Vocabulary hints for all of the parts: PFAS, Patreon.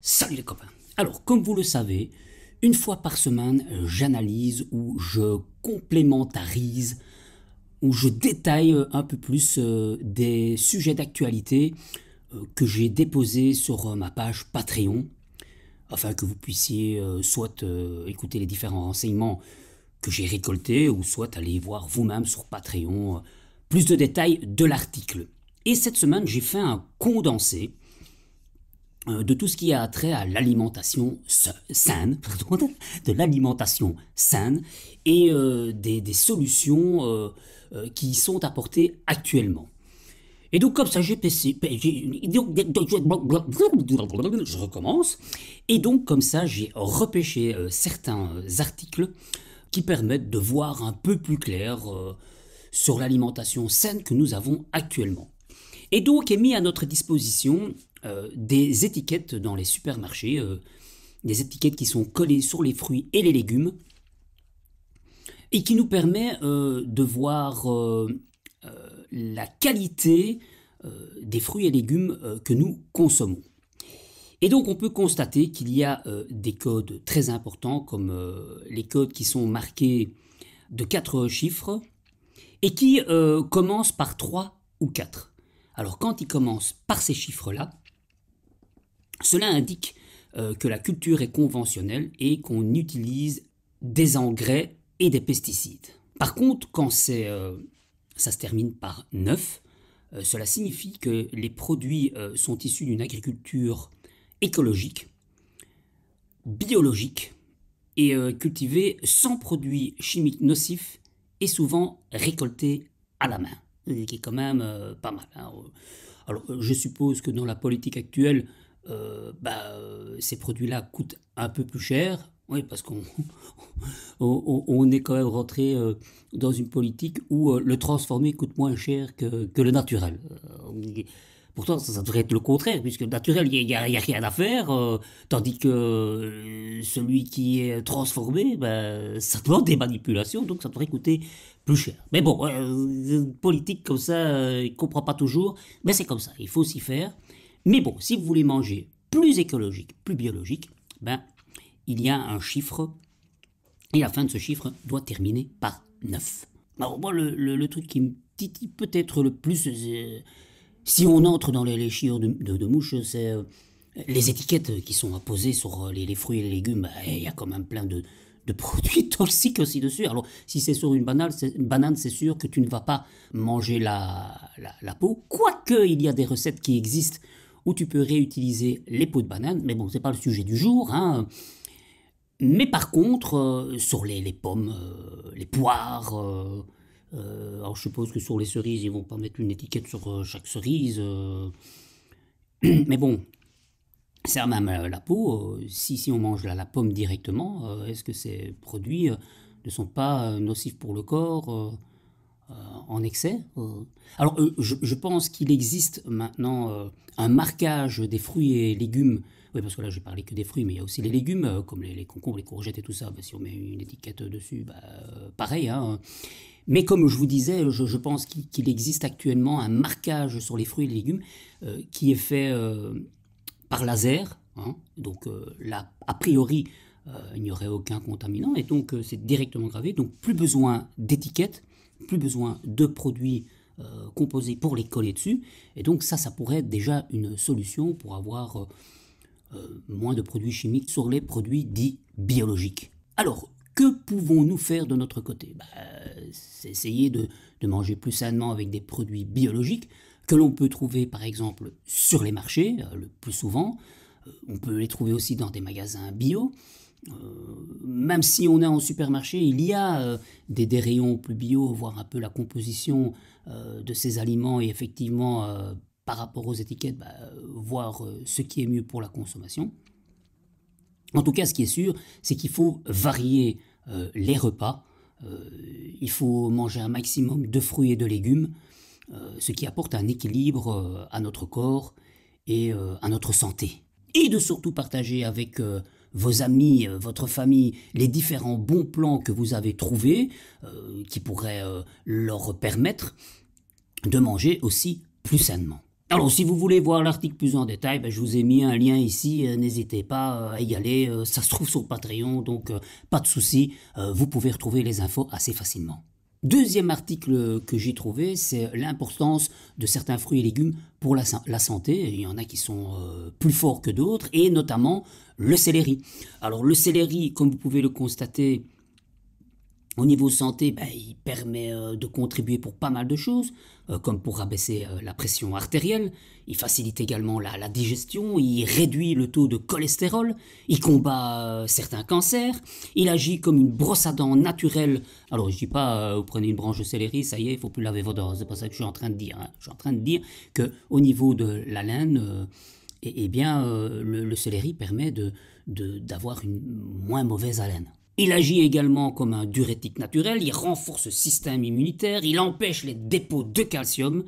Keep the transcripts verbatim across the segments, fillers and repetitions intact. Salut les copains. Alors comme vous le savez, une fois par semaine, j'analyse ou je complémentarise ou je détaille un peu plus des sujets d'actualité que j'ai déposés sur ma page Patreon, afin que vous puissiez soit écouter les différents renseignements que j'ai récoltés ou soit aller voir vous-même sur Patreon plus de détails de l'article. Et cette semaine, j'ai fait un condensé de tout ce qui a trait à l'alimentation saine, pardon, de l'alimentation saine et euh, des, des solutions euh, euh, qui sont apportées actuellement. Et donc comme ça, j'ai je recommence. Et donc comme ça, j'ai repêché euh, certains articles qui permettent de voir un peu plus clair euh, sur l'alimentation saine que nous avons actuellement. Et donc est mis à notre disposition Euh, des étiquettes dans les supermarchés, euh, des étiquettes qui sont collées sur les fruits et les légumes et qui nous permet euh, de voir euh, euh, la qualité euh, des fruits et légumes euh, que nous consommons. Et donc on peut constater qu'il y a euh, des codes très importants comme euh, les codes qui sont marqués de quatre chiffres et qui euh, commencent par trois ou quatre. Alors quand ils commencent par ces chiffres-là, cela indique euh, que la culture est conventionnelle et qu'on utilise des engrais et des pesticides. Par contre, quand euh, ça se termine par neuf, euh, cela signifie que les produits euh, sont issus d'une agriculture écologique, biologique et euh, cultivée sans produits chimiques nocifs et souvent récoltés à la main, qui est quand même euh, pas mal. Hein. Alors, je suppose que dans la politique actuelle, Euh, bah, ces produits-là coûtent un peu plus cher, oui, parce qu'on on, on est quand même rentré euh, dans une politique où euh, le transformé coûte moins cher que, que le naturel. Euh, pourtant, ça, ça devrait être le contraire, puisque le naturel, il n'y a, a rien à faire, euh, tandis que euh, celui qui est transformé, bah, ça demande des manipulations, donc ça devrait coûter plus cher. Mais bon, euh, une politique comme ça, euh, il ne comprend pas toujours, mais c'est comme ça, il faut s'y faire. Mais bon, si vous voulez manger plus écologique, plus biologique, ben, il y a un chiffre, et la fin de ce chiffre doit terminer par neuf. Alors moi, le, le, le truc qui me titille peut-être le plus, euh, si on entre dans les, les chiures de, de, de mouches, c'est euh, les étiquettes qui sont apposées sur les, les fruits et les légumes. Il ben, y a quand même plein de, de produits toxiques aussi dessus. Alors, si c'est sur une banane, c'est sûr que tu ne vas pas manger la, la, la peau, quoique il y a des recettes qui existent où tu peux réutiliser les peaux de banane, mais bon, c'est pas le sujet du jour. Hein. Mais par contre, euh, sur les, les pommes, euh, les poires, euh, euh, alors je suppose que sur les cerises, ils vont pas mettre une étiquette sur euh, chaque cerise. Euh. Mais bon, c'est même euh, la peau. Euh, si, si on mange la, la pomme directement, euh, est-ce que ces produits euh, ne sont pas euh, nocifs pour le corps euh, Euh, en excès euh. Alors, euh, je, je pense qu'il existe maintenant euh, un marquage des fruits et légumes. Oui, parce que là, je parlais que des fruits, mais il y a aussi les légumes, euh, comme les, les concombres, les courgettes et tout ça. Bah, si on met une étiquette dessus, bah, euh, pareil. Hein. Mais comme je vous disais, je, je pense qu'il qu'il existe actuellement un marquage sur les fruits et les légumes euh, qui est fait euh, par laser. Hein. Donc, euh, là, a priori, euh, il n'y aurait aucun contaminant. Et donc, euh, c'est directement gravé. Donc, plus besoin d'étiquette. Plus besoin de produits euh, composés pour les coller dessus. Et donc ça, ça pourrait être déjà une solution pour avoir euh, moins de produits chimiques sur les produits dits biologiques. Alors, que pouvons-nous faire de notre côté? Bah, c'est essayer de, de manger plus sainement avec des produits biologiques que l'on peut trouver par exemple sur les marchés, euh, le plus souvent. Euh, on peut les trouver aussi dans des magasins bio. Euh, même si on est en supermarché, il y a euh, des, des rayons plus bio, voir un peu la composition euh, de ces aliments et effectivement, euh, par rapport aux étiquettes, bah, voir euh, ce qui est mieux pour la consommation. En tout cas, ce qui est sûr, c'est qu'il faut varier euh, les repas. Euh, il faut manger un maximum de fruits et de légumes, euh, ce qui apporte un équilibre euh, à notre corps et euh, à notre santé. Et de surtout partager avec euh, vos amis, euh, votre famille, les différents bons plans que vous avez trouvés, euh, qui pourraient euh, leur permettre de manger aussi plus sainement. Alors, si vous voulez voir l'article plus en détail, ben, je vous ai mis un lien ici, euh, n'hésitez pas euh, à y aller, euh, ça se trouve sur Patreon, donc euh, pas de souci, euh, vous pouvez retrouver les infos assez facilement. Deuxième article que j'ai trouvé, c'est l'importance de certains fruits et légumes pour la, la santé. Il y en a qui sont euh, plus forts que d'autres, et notamment le céleri. Alors, le céleri, comme vous pouvez le constater, au niveau santé, ben, il permet euh, de contribuer pour pas mal de choses, euh, comme pour abaisser euh, la pression artérielle. Il facilite également la, la digestion, il réduit le taux de cholestérol, il combat euh, certains cancers, il agit comme une brosse à dents naturelle. Alors, je ne dis pas, euh, vous prenez une branche de céleri, ça y est, il ne faut plus laver vos dents. C'est pas ça que je suis en train de dire. Hein. Je suis en train de dire qu'au niveau de la laine, euh, eh, eh bien, euh, le, le céleri permet de, de, d'avoir une moins mauvaise haleine. Il agit également comme un diurétique naturel, il renforce le système immunitaire, il empêche les dépôts de calcium,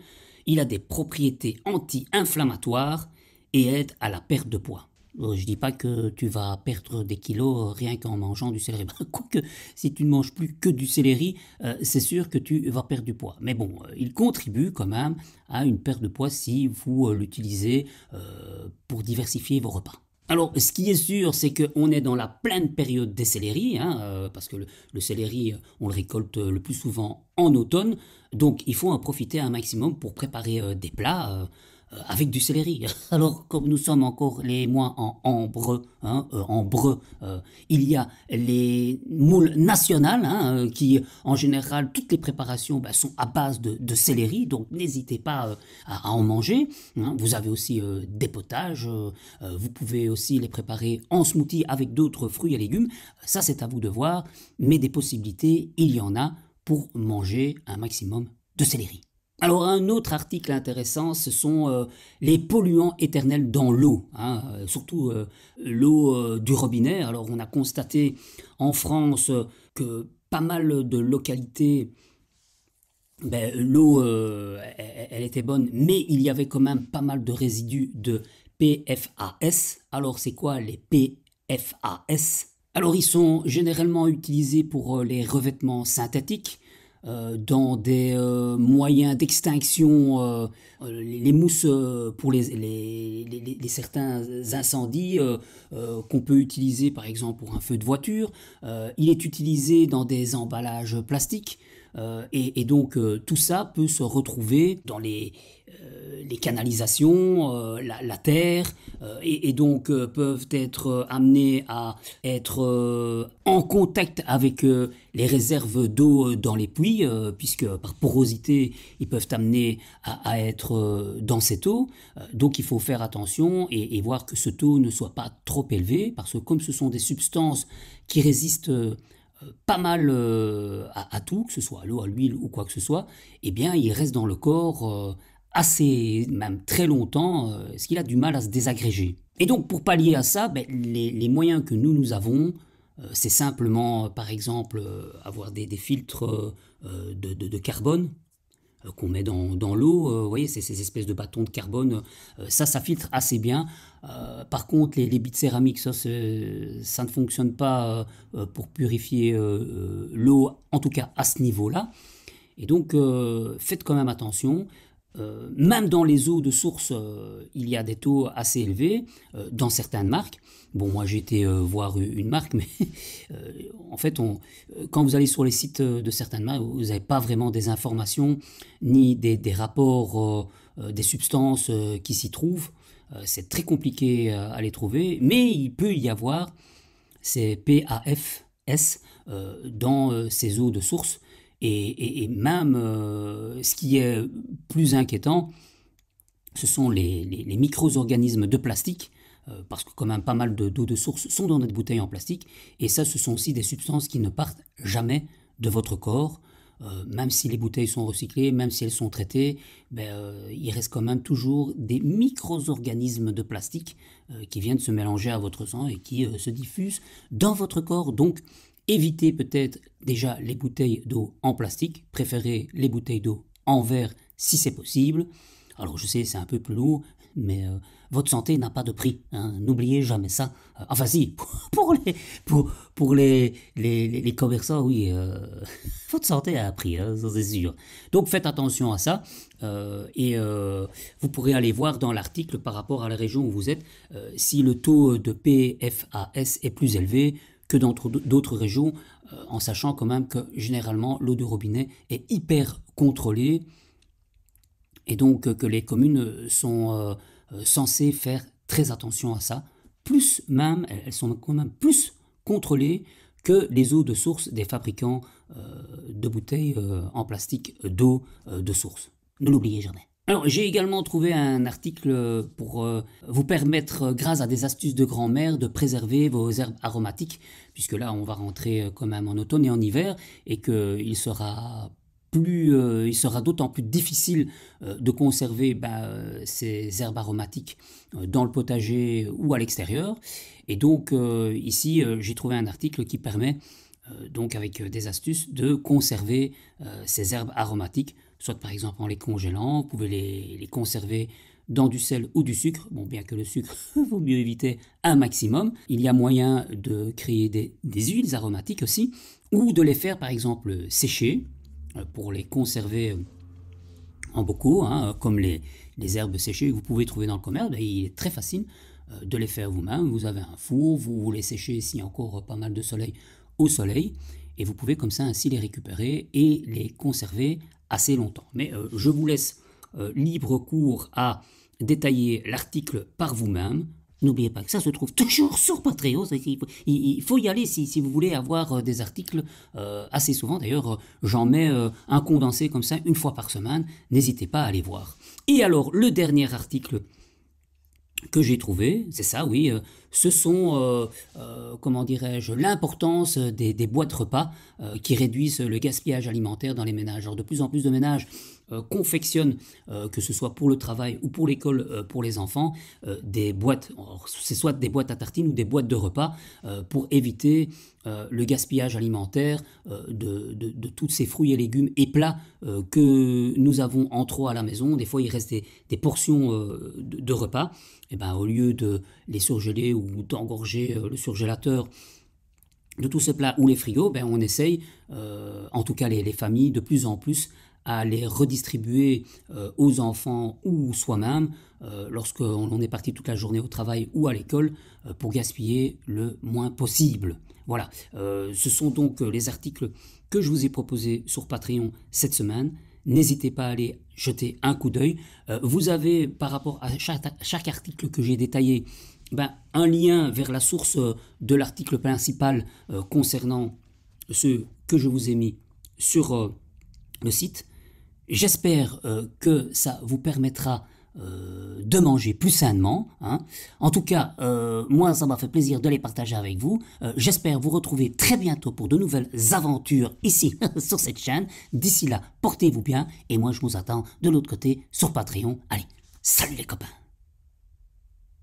il a des propriétés anti-inflammatoires et aide à la perte de poids. Je dis pas que tu vas perdre des kilos rien qu'en mangeant du céleri. Quoique, si tu ne manges plus que du céleri, euh, c'est sûr que tu vas perdre du poids. Mais bon, euh, il contribue quand même à une perte de poids si vous euh, l'utilisez euh, pour diversifier vos repas. Alors, ce qui est sûr, c'est qu'on est dans la pleine période des céleris, hein, euh, parce que le, le céleri, on le récolte le plus souvent en automne, donc il faut en profiter un maximum pour préparer euh, des plats euh, euh, avec du céleri. Alors, comme nous sommes encore les mois en ambre, hein, euh, ambre euh, il y a les moules nationales, hein, euh, qui, en général, toutes les préparations bah, sont à base de, de céleri, donc n'hésitez pas euh, à, à en manger. Hein. Vous avez aussi euh, des potages, euh, euh, vous pouvez aussi les préparer en smoothie avec d'autres fruits et légumes. Ça, c'est à vous de voir, mais des possibilités, il y en a pour manger un maximum de céleri. Alors, un autre article intéressant, ce sont euh, les polluants éternels dans l'eau, hein, surtout euh, l'eau euh, du robinet. Alors, on a constaté en France que pas mal de localités, ben, l'eau, euh, elle, elle était bonne, mais il y avait quand même pas mal de résidus de P F A S. Alors, c'est quoi les P F A S ? Alors, ils sont généralement utilisés pour euh, les revêtements synthétiques, Euh, dans des euh, moyens d'extinction, euh, euh, les, les mousses euh, pour les, les, les, les certains incendies euh, euh, qu'on peut utiliser par exemple pour un feu de voiture. Euh, il est utilisé dans des emballages plastiques euh, et, et donc euh, tout ça peut se retrouver dans les, euh, les canalisations, euh, la, la terre euh, et, et donc euh, peuvent être amenés à être euh, en contact avec euh, les réserves d'eau dans les puits, puisque par porosité, ils peuvent amener à, à être dans cette eau. Donc, il faut faire attention et, et voir que ce taux ne soit pas trop élevé, parce que comme ce sont des substances qui résistent pas mal à, à tout, que ce soit à l'eau, à l'huile ou quoi que ce soit, eh bien, ils restent dans le corps assez, même très longtemps, ce qu'il a du mal à se désagréger. Et donc, pour pallier à ça, ben, les, les moyens que nous, nous avons, c'est simplement, par exemple, avoir des, des filtres de, de, de carbone qu'on met dans, dans l'eau. Vous voyez, c'est ces espèces de bâtons de carbone. Ça, ça filtre assez bien. Par contre, les, les bits céramiques, ça, ça ne fonctionne pas pour purifier l'eau, en tout cas à ce niveau-là. Et donc, faites quand même attention. Même dans les eaux de source, il y a des taux assez élevés dans certaines marques. Bon, moi, j'ai été euh, voir une marque, mais euh, en fait, on, quand vous allez sur les sites de certaines marques, vous n'avez pas vraiment des informations ni des, des rapports euh, des substances euh, qui s'y trouvent. Euh, c'est très compliqué euh, à les trouver, mais il peut y avoir ces P F A S euh, dans euh, ces eaux de source. Et, et, et même, euh, ce qui est plus inquiétant, ce sont les, les, les micro-organismes de plastique, parce que quand même pas mal d'eau de source sont dans notre bouteille en plastique, et ça, ce sont aussi des substances qui ne partent jamais de votre corps. Euh, même si les bouteilles sont recyclées, même si elles sont traitées, ben, euh, il reste quand même toujours des micro-organismes de plastique euh, qui viennent se mélanger à votre sang et qui euh, se diffusent dans votre corps. Donc, évitez peut-être déjà les bouteilles d'eau en plastique, préférez les bouteilles d'eau en verre si c'est possible. Alors, je sais, c'est un peu plus lourd, mais euh, votre santé n'a pas de prix. Hein. N'oubliez jamais ça. Enfin si, pour les, pour, pour les, les, les, les commerçants, oui, euh, votre santé a un prix, hein, ça c'est sûr. Donc faites attention à ça. Euh, et euh, vous pourrez aller voir dans l'article par rapport à la région où vous êtes euh, si le taux de P F A S est plus élevé que dans d'autres régions, euh, en sachant quand même que généralement l'eau de robinet est hyper contrôlée et donc euh, que les communes sont euh, censées faire très attention à ça, plus même, elles sont quand même plus contrôlées que les eaux de source des fabricants euh, de bouteilles euh, en plastique d'eau euh, de source. Ne l'oubliez jamais. Alors, j'ai également trouvé un article pour euh, vous permettre, grâce à des astuces de grand-mère, de préserver vos herbes aromatiques, puisque là, on va rentrer quand même en automne et en hiver, et qu'il sera plus, euh, il sera d'autant plus difficile euh, de conserver bah, euh, ces herbes aromatiques euh, dans le potager ou à l'extérieur. Et donc, euh, ici, euh, j'ai trouvé un article qui permet, euh, donc avec des astuces, de conserver euh, ces herbes aromatiques, soit par exemple en les congélant, vous pouvez les, les conserver dans du sel ou du sucre. Bon, bien que le sucre, vaut mieux éviter un maximum. Il y a moyen de créer des, des huiles aromatiques aussi, ou de les faire par exemple sécher, pour les conserver en bocaux, hein, comme les, les herbes séchées que vous pouvez trouver dans le commerce. Il est très facile de les faire vous-même. Vous avez un four, vous, vous les séchez s'il y a encore pas mal de soleil, au soleil, et vous pouvez comme ça ainsi les récupérer et les conserver assez longtemps. Mais euh, je vous laisse euh, libre cours à détailler l'article par vous-même. N'oubliez pas que ça se trouve toujours sur Patreon. Il faut y aller si, si vous voulez avoir des articles euh, assez souvent. D'ailleurs, j'en mets euh, un condensé comme ça une fois par semaine. N'hésitez pas à aller voir. Et alors, le dernier article que j'ai trouvé, c'est ça, oui, euh, ce sont, euh, euh, comment dirais-je, l'importance des, des boîtes repas euh, qui réduisent le gaspillage alimentaire dans les ménages. Alors, de plus en plus de ménages euh, confectionnent, euh, que ce soit pour le travail ou pour l'école, euh, pour les enfants, euh, des boîtes, c'est soit des boîtes à tartines ou des boîtes de repas euh, pour éviter euh, le gaspillage alimentaires euh, de, de, de tous ces fruits et légumes et plats euh, que nous avons en trop à la maison. Des fois, il reste des, des portions euh, de, de repas. Et ben, au lieu de les surgeler ou d'engorger le surgélateur de tous ces plats ou les frigos, ben on essaye, euh, en tout cas les, les familles, de plus en plus à les redistribuer euh, aux enfants ou soi-même euh, lorsqu'on est parti toute la journée au travail ou à l'école euh, pour gaspiller le moins possible. Voilà, euh, ce sont donc les articles que je vous ai proposés sur Patreon cette semaine. N'hésitez pas à aller jeter un coup d'œil. Euh, vous avez, par rapport à chaque, chaque article que j'ai détaillé, ben, un lien vers la source de l'article principal euh, concernant ce que je vous ai mis sur euh, le site. J'espère euh, que ça vous permettra euh, de manger plus sainement. Hein. En tout cas, euh, moi, ça m'a fait plaisir de les partager avec vous. Euh, J'espère vous retrouver très bientôt pour de nouvelles aventures ici, sur cette chaîne. D'ici là, portez-vous bien. Et moi, je vous attends de l'autre côté sur Patreon. Allez, salut les copains!